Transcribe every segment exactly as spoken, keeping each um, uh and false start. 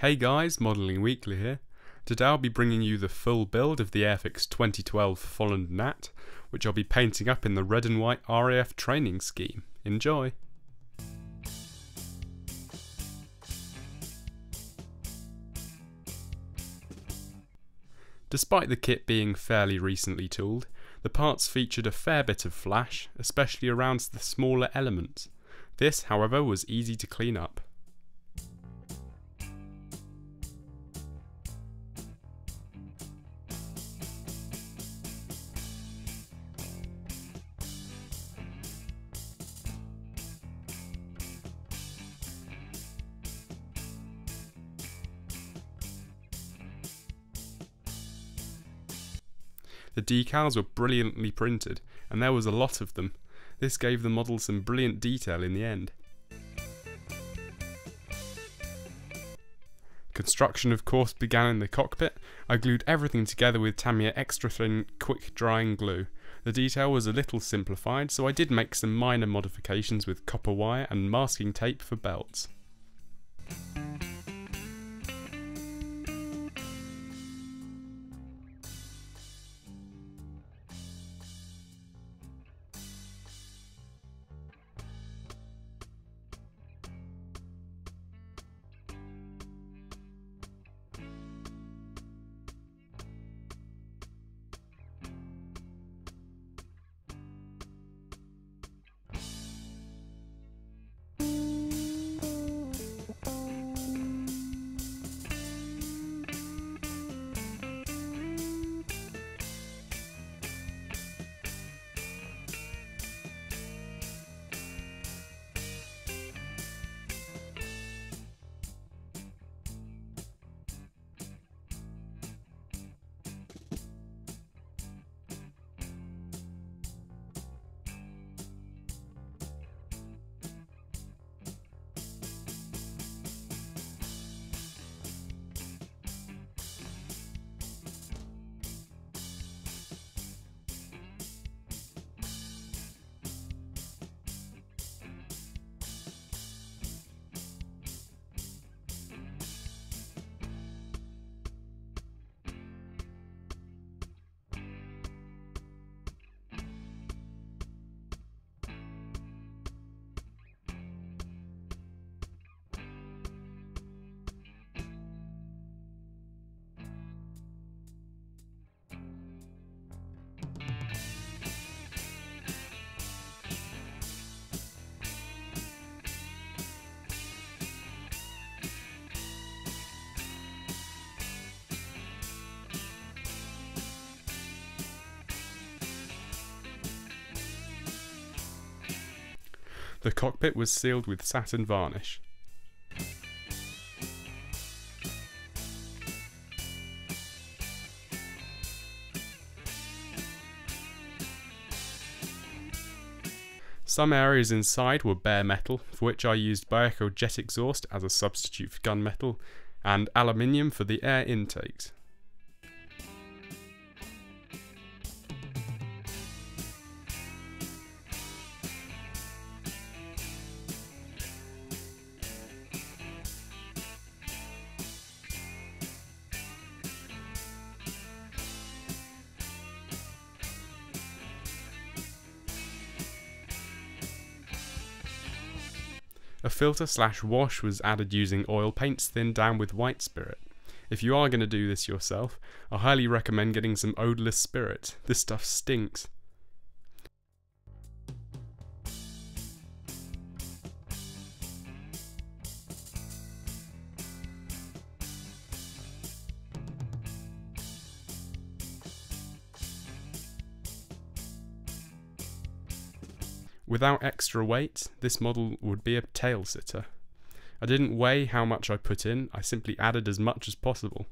Hey guys, Modelling Weekly here. Today I'll be bringing you the full build of the Airfix twenty twelve Folland Gnat, which I'll be painting up in the red and white R A F training scheme. Enjoy! Despite the kit being fairly recently tooled, the parts featured a fair bit of flash, especially around the smaller elements. This, however, was easy to clean up. The decals were brilliantly printed, and there was a lot of them. This gave the model some brilliant detail in the end. Construction of course began in the cockpit. I glued everything together with Tamiya extra thin quick drying glue. The detail was a little simplified, so I did make some minor modifications with copper wire and masking tape for belts. The cockpit was sealed with satin varnish. Some areas inside were bare metal, for which I used Baco Jet Exhaust as a substitute for gunmetal, and aluminium for the air intakes. A filter slash wash was added using oil paints thinned down with white spirit. If you are going to do this yourself, I highly recommend getting some odourless spirit. This stuff stinks. Without extra weight, this model would be a tail sitter. I didn't weigh how much I put in, I simply added as much as possible.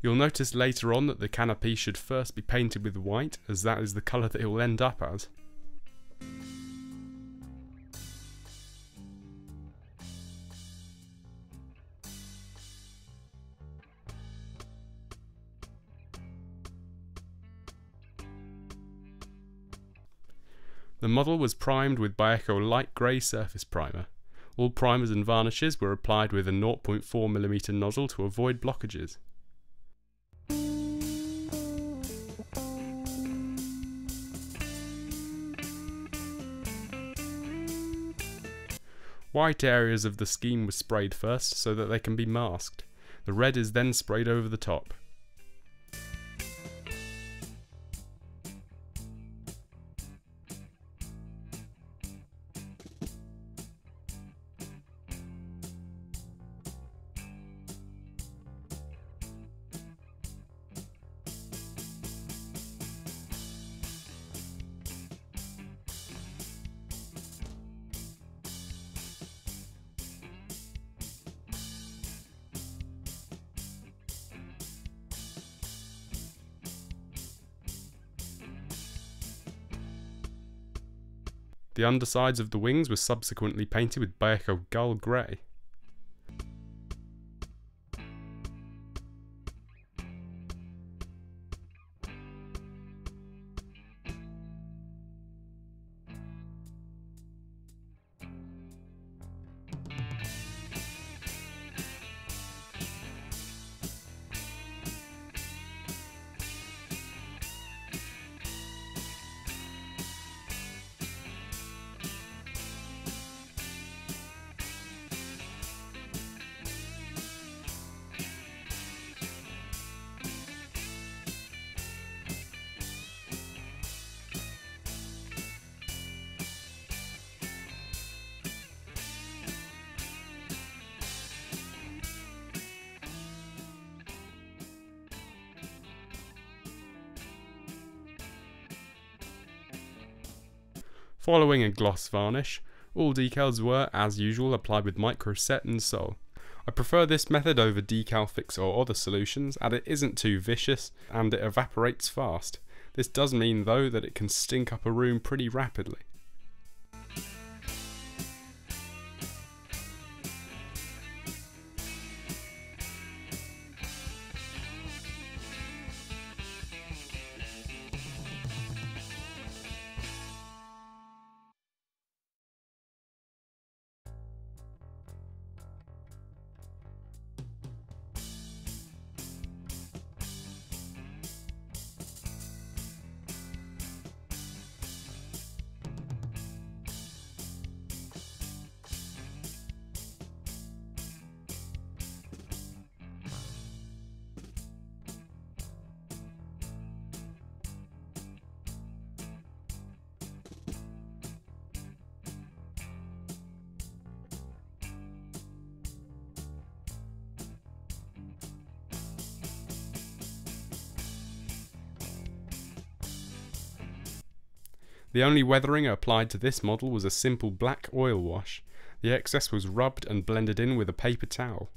You'll notice later on that the canopy should first be painted with white, as that is the colour that it will end up as. The model was primed with Bio-Echo light grey surface primer. All primers and varnishes were applied with a zero point four millimeter nozzle to avoid blockages. White areas of the scheme were sprayed first so that they can be masked. The red is then sprayed over the top. The undersides of the wings were subsequently painted with Beko Gull Grey. Following a gloss varnish, all decals were, as usual, applied with Microset and Sol. I prefer this method over Decal Fix or other solutions, as it isn't too vicious and it evaporates fast. This does mean, though, that it can stink up a room pretty rapidly. The only weathering applied to this model was a simple black oil wash. The excess was rubbed and blended in with a paper towel.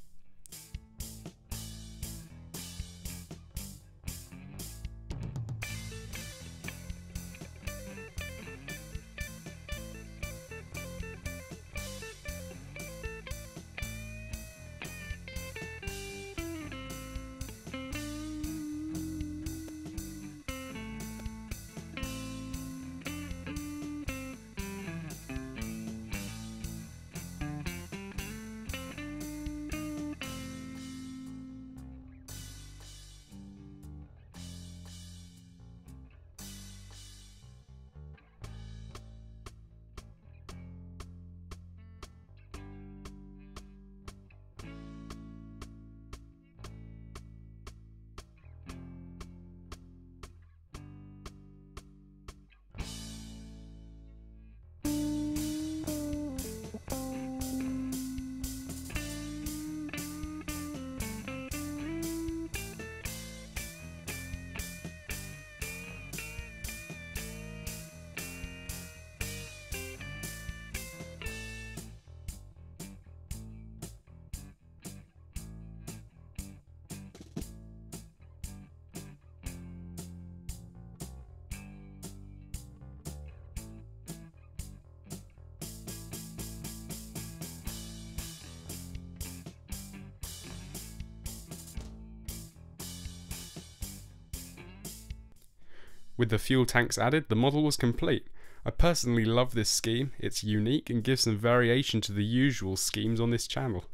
With the fuel tanks added, the model was complete. I personally love this scheme, it's unique and gives some variation to the usual schemes on this channel.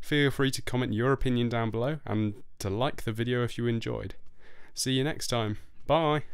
Feel free to comment your opinion down below and to like the video if you enjoyed. See you next time, bye!